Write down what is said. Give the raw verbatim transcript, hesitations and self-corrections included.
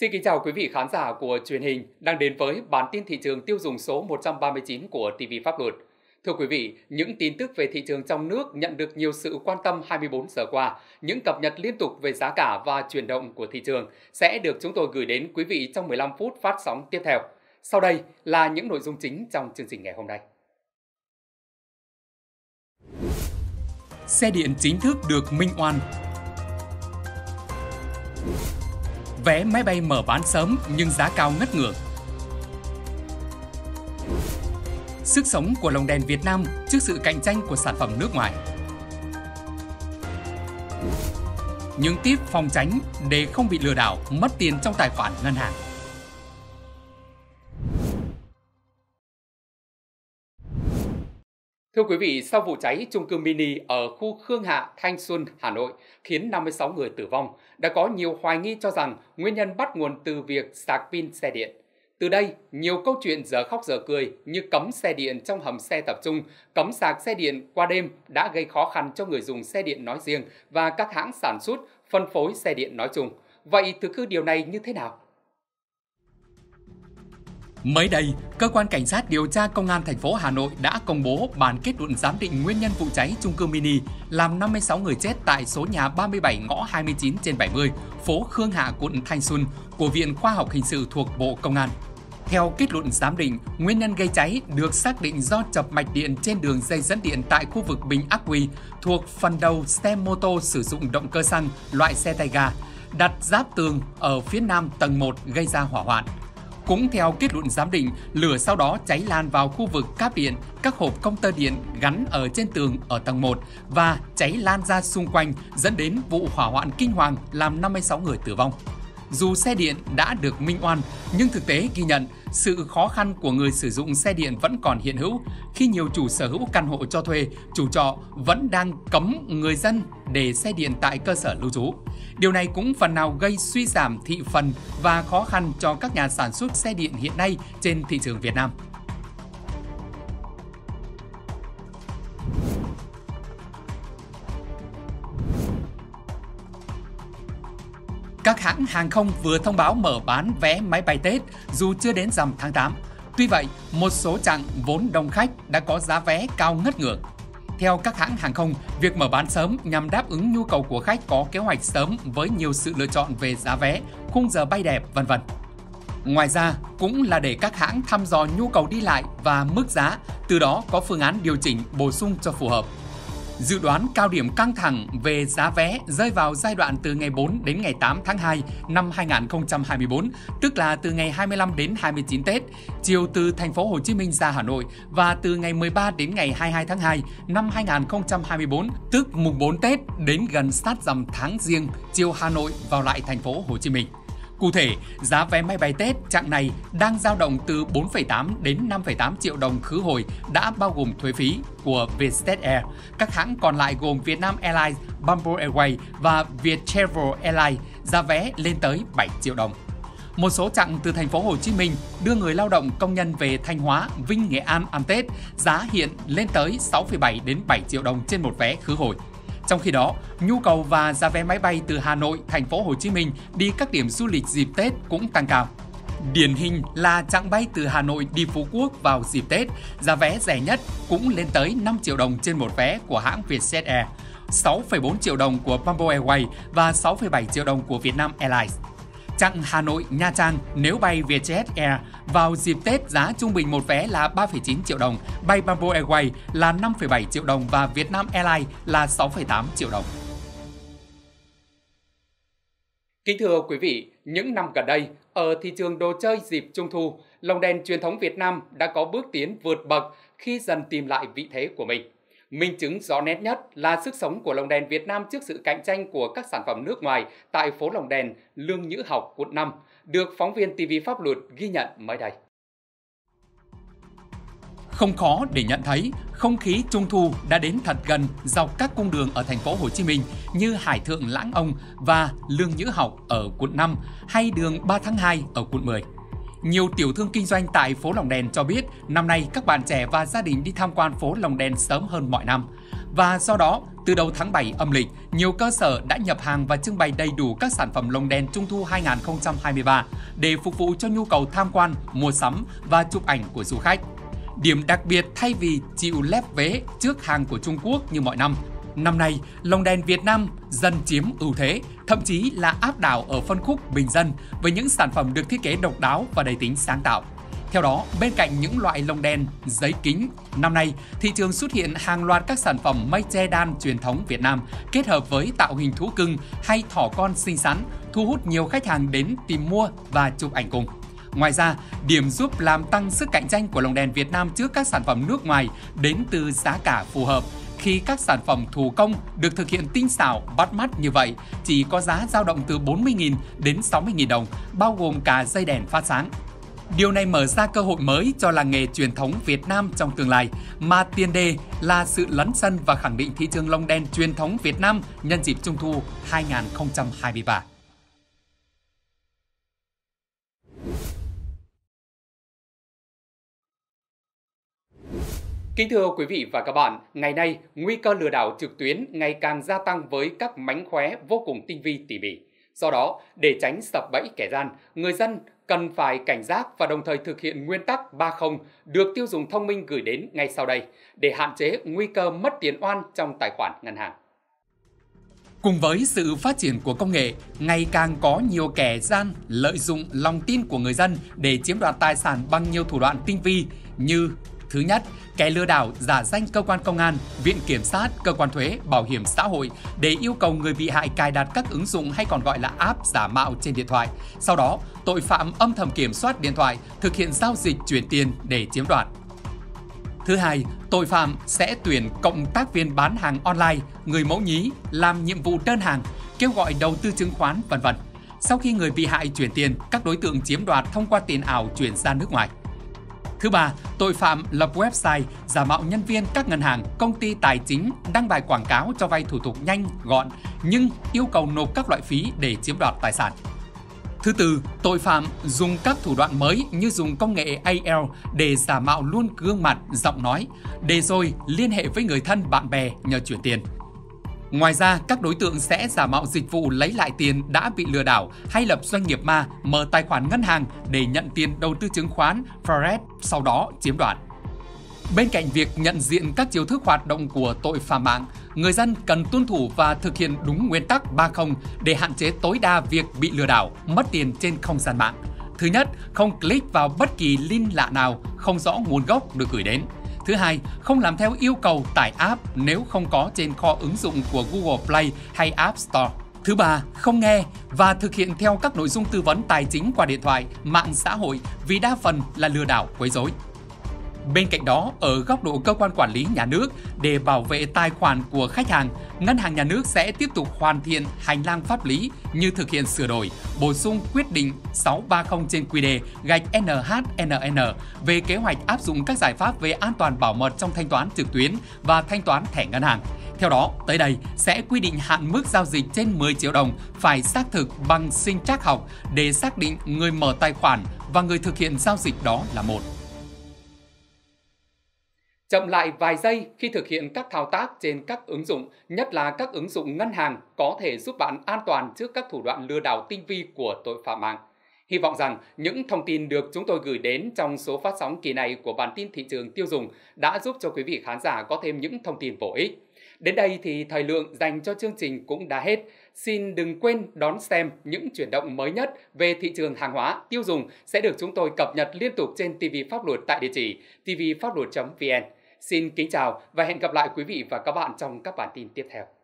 Xin kính chào quý vị khán giả của truyền hình đang đến với bản tin thị trường tiêu dùng số một trăm ba mươi chín của tê vê Pháp Luật. Thưa quý vị, những tin tức về thị trường trong nước nhận được nhiều sự quan tâm hai mươi bốn giờ qua, những cập nhật liên tục về giá cả và chuyển động của thị trường sẽ được chúng tôi gửi đến quý vị trong mười lăm phút phát sóng tiếp theo. Sau đây là những nội dung chính trong chương trình ngày hôm nay. Xe điện chính thức được minh oan. Vé máy bay mở bán sớm nhưng giá cao ngất ngưỡng. Sức sống của lồng đèn Việt Nam trước sự cạnh tranh của sản phẩm nước ngoài. Những tip phòng tránh để không bị lừa đảo, mất tiền trong tài khoản ngân hàng. Thưa quý vị, sau vụ cháy chung cư mini ở khu Khương Hạ, Thanh Xuân, Hà Nội khiến năm mươi sáu người tử vong, đã có nhiều hoài nghi cho rằng nguyên nhân bắt nguồn từ việc sạc pin xe điện. Từ đây, nhiều câu chuyện giờ khóc giờ cười như cấm xe điện trong hầm xe tập trung, cấm sạc xe điện qua đêm đã gây khó khăn cho người dùng xe điện nói riêng và các hãng sản xuất, phân phối xe điện nói chung. Vậy thực hư điều này như thế nào? Mới đây, cơ quan cảnh sát điều tra công an thành phố Hà Nội đã công bố bản kết luận giám định nguyên nhân vụ cháy chung cư mini làm năm mươi sáu người chết tại số nhà ba mươi bảy ngõ hai mươi chín trên bảy mươi, phố Khương Hạ, quận Thanh Xuân của Viện Khoa học Hình sự thuộc Bộ Công an. Theo kết luận giám định, nguyên nhân gây cháy được xác định do chập mạch điện trên đường dây dẫn điện tại khu vực bình ắc quy thuộc phần đầu xe mô tô sử dụng động cơ xăng loại xe tay ga đặt giáp tường ở phía nam tầng một gây ra hỏa hoạn. Cũng theo kết luận giám định, lửa sau đó cháy lan vào khu vực cáp điện, các hộp công tơ điện gắn ở trên tường ở tầng một và cháy lan ra xung quanh dẫn đến vụ hỏa hoạn kinh hoàng làm năm mươi sáu người tử vong. Dù xe điện đã được minh oan, nhưng thực tế ghi nhận sự khó khăn của người sử dụng xe điện vẫn còn hiện hữu khi nhiều chủ sở hữu căn hộ cho thuê, chủ trọ vẫn đang cấm người dân để xe điện tại cơ sở lưu trú. Điều này cũng phần nào gây suy giảm thị phần và khó khăn cho các nhà sản xuất xe điện hiện nay trên thị trường Việt Nam. Các hãng hàng không vừa thông báo mở bán vé máy bay Tết dù chưa đến rằm tháng tám. Tuy vậy, một số chặng vốn đông khách đã có giá vé cao ngất ngưỡng. Theo các hãng hàng không, việc mở bán sớm nhằm đáp ứng nhu cầu của khách có kế hoạch sớm với nhiều sự lựa chọn về giá vé, khung giờ bay đẹp, vân vân. Ngoài ra, cũng là để các hãng thăm dò nhu cầu đi lại và mức giá, từ đó có phương án điều chỉnh bổ sung cho phù hợp. Dự đoán cao điểm căng thẳng về giá vé rơi vào giai đoạn từ ngày bốn đến ngày tám tháng hai năm hai nghìn không trăm hai mươi tư, tức là từ ngày hai mươi lăm đến hai mươi chín Tết, chiều từ thành phố Hồ Chí Minh ra Hà Nội và từ ngày mười ba đến ngày hai mươi hai tháng hai năm hai nghìn không trăm hai mươi tư, tức mùng bốn Tết đến gần sát rằm tháng Giêng, chiều Hà Nội vào lại thành phố Hồ Chí Minh. Cụ thể, giá vé máy bay Tết chặng này đang dao động từ bốn phẩy tám đến năm phẩy tám triệu đồng khứ hồi đã bao gồm thuế phí của Vietjet Air. Các hãng còn lại gồm Vietnam Airlines, Bamboo Airways và Vietravel Airlines giá vé lên tới bảy triệu đồng. Một số chặng từ thành phố Hồ Chí Minh đưa người lao động công nhân về Thanh Hóa, Vinh, Nghệ An ăn Tết giá hiện lên tới sáu phẩy bảy đến bảy triệu đồng trên một vé khứ hồi. Trong khi đó, nhu cầu và giá vé máy bay từ Hà Nội, thành phố Hồ Chí Minh đi các điểm du lịch dịp Tết cũng tăng cao. Điển hình là chặng bay từ Hà Nội đi Phú Quốc vào dịp Tết, giá vé rẻ nhất cũng lên tới năm triệu đồng trên một vé của hãng Vietjet Air, sáu phẩy bốn triệu đồng của Bamboo Airways và sáu phẩy bảy triệu đồng của Vietnam Airlines. Chặng Hà Nội, Nha Trang nếu bay Vietjet Air vào dịp Tết giá trung bình một vé là ba phẩy chín triệu đồng, bay Bamboo Airways là năm phẩy bảy triệu đồng và Vietnam Airlines là sáu phẩy tám triệu đồng. Kính thưa quý vị, những năm gần đây, ở thị trường đồ chơi dịp Trung Thu, lồng đèn truyền thống Việt Nam đã có bước tiến vượt bậc khi dần tìm lại vị thế của mình. Minh chứng rõ nét nhất là sức sống của lồng đèn Việt Nam trước sự cạnh tranh của các sản phẩm nước ngoài tại phố Lồng Đèn Lương Nhữ Học, quận năm, được phóng viên tê vê Pháp Luật ghi nhận mới đây. Không khó để nhận thấy, không khí Trung Thu đã đến thật gần dọc các cung đường ở thành phố Hồ Chí Minh như Hải Thượng Lãng Ông và Lương Nhữ Học ở quận năm hay đường ba tháng hai ở quận mười. Nhiều tiểu thương kinh doanh tại phố Lồng Đèn cho biết năm nay các bạn trẻ và gia đình đi tham quan phố Lồng Đèn sớm hơn mọi năm. Và sau đó, từ đầu tháng bảy âm lịch, nhiều cơ sở đã nhập hàng và trưng bày đầy đủ các sản phẩm lồng đèn Trung thu hai nghìn không trăm hai mươi ba để phục vụ cho nhu cầu tham quan, mua sắm và chụp ảnh của du khách. Điểm đặc biệt thay vì chịu lép vế trước hàng của Trung Quốc như mọi năm, năm nay, lồng đèn Việt Nam dần chiếm ưu thế, thậm chí là áp đảo ở phân khúc bình dân với những sản phẩm được thiết kế độc đáo và đầy tính sáng tạo. Theo đó, bên cạnh những loại lồng đèn giấy kính, năm nay thị trường xuất hiện hàng loạt các sản phẩm mây che đan truyền thống Việt Nam kết hợp với tạo hình thú cưng hay thỏ con xinh xắn, thu hút nhiều khách hàng đến tìm mua và chụp ảnh cùng. Ngoài ra, điểm giúp làm tăng sức cạnh tranh của lồng đèn Việt Nam trước các sản phẩm nước ngoài đến từ giá cả phù hợp, khi các sản phẩm thủ công được thực hiện tinh xảo, bắt mắt như vậy chỉ có giá dao động từ bốn mươi nghìn đến sáu mươi nghìn đồng, bao gồm cả dây đèn phát sáng. Điều này mở ra cơ hội mới cho làng nghề truyền thống Việt Nam trong tương lai, mà tiền đề là sự lấn sân và khẳng định thị trường lồng đèn truyền thống Việt Nam nhân dịp Trung thu hai nghìn không trăm hai mươi ba. Kính thưa quý vị và các bạn, ngày nay, nguy cơ lừa đảo trực tuyến ngày càng gia tăng với các mánh khóe vô cùng tinh vi tỉ mỉ. Do đó, để tránh sập bẫy kẻ gian, người dân cần phải cảnh giác và đồng thời thực hiện nguyên tắc ba không được tiêu dùng thông minh gửi đến ngay sau đây để hạn chế nguy cơ mất tiền oan trong tài khoản ngân hàng. Cùng với sự phát triển của công nghệ, ngày càng có nhiều kẻ gian lợi dụng lòng tin của người dân để chiếm đoạt tài sản bằng nhiều thủ đoạn tinh vi như: thứ nhất, kẻ lừa đảo giả danh cơ quan công an, viện kiểm sát, cơ quan thuế, bảo hiểm xã hội để yêu cầu người bị hại cài đặt các ứng dụng hay còn gọi là app giả mạo trên điện thoại. Sau đó, tội phạm âm thầm kiểm soát điện thoại, thực hiện giao dịch chuyển tiền để chiếm đoạt. Thứ hai, tội phạm sẽ tuyển cộng tác viên bán hàng online, người mẫu nhí, làm nhiệm vụ đơn hàng, kêu gọi đầu tư chứng khoán, vân vân. Sau khi người bị hại chuyển tiền, các đối tượng chiếm đoạt thông qua tiền ảo chuyển ra nước ngoài. Thứ ba, tội phạm lập website, giả mạo nhân viên các ngân hàng, công ty tài chính đăng bài quảng cáo cho vay thủ tục nhanh, gọn, nhưng yêu cầu nộp các loại phí để chiếm đoạt tài sản. Thứ tư, tội phạm dùng các thủ đoạn mới như dùng công nghệ a lờ để giả mạo luôn gương mặt, giọng nói, để rồi liên hệ với người thân, bạn bè nhờ chuyển tiền. Ngoài ra, các đối tượng sẽ giả mạo dịch vụ lấy lại tiền đã bị lừa đảo hay lập doanh nghiệp ma, mở tài khoản ngân hàng để nhận tiền đầu tư chứng khoán, forex, sau đó chiếm đoạt. Bên cạnh việc nhận diện các chiêu thức hoạt động của tội phạm mạng, người dân cần tuân thủ và thực hiện đúng nguyên tắc ba không để hạn chế tối đa việc bị lừa đảo, mất tiền trên không gian mạng. Thứ nhất, không click vào bất kỳ link lạ nào không rõ nguồn gốc được gửi đến. Thứ hai, không làm theo yêu cầu tải app nếu không có trên kho ứng dụng của Google Play hay App Store. Thứ ba, không nghe và thực hiện theo các nội dung tư vấn tài chính qua điện thoại, mạng xã hội vì đa phần là lừa đảo quấy rối. Bên cạnh đó, ở góc độ cơ quan quản lý nhà nước, để bảo vệ tài khoản của khách hàng, Ngân hàng Nhà nước sẽ tiếp tục hoàn thiện hành lang pháp lý như thực hiện sửa đổi, bổ sung quyết định sáu ba không trên quy đê gạch en hát en en về kế hoạch áp dụng các giải pháp về an toàn bảo mật trong thanh toán trực tuyến và thanh toán thẻ ngân hàng. Theo đó, tới đây sẽ quy định hạn mức giao dịch trên mười triệu đồng phải xác thực bằng sinh trắc học để xác định người mở tài khoản và người thực hiện giao dịch đó là một. Chậm lại vài giây khi thực hiện các thao tác trên các ứng dụng, nhất là các ứng dụng ngân hàng, có thể giúp bạn an toàn trước các thủ đoạn lừa đảo tinh vi của tội phạm mạng. Hy vọng rằng những thông tin được chúng tôi gửi đến trong số phát sóng kỳ này của bản tin thị trường tiêu dùng đã giúp cho quý vị khán giả có thêm những thông tin bổ ích. Đến đây thì thời lượng dành cho chương trình cũng đã hết. Xin đừng quên đón xem những chuyển động mới nhất về thị trường hàng hóa tiêu dùng sẽ được chúng tôi cập nhật liên tục trên ti vi Pháp Luật tại địa chỉ ti vi pháp luật chấm vn. Xin kính chào và hẹn gặp lại quý vị và các bạn trong các bản tin tiếp theo.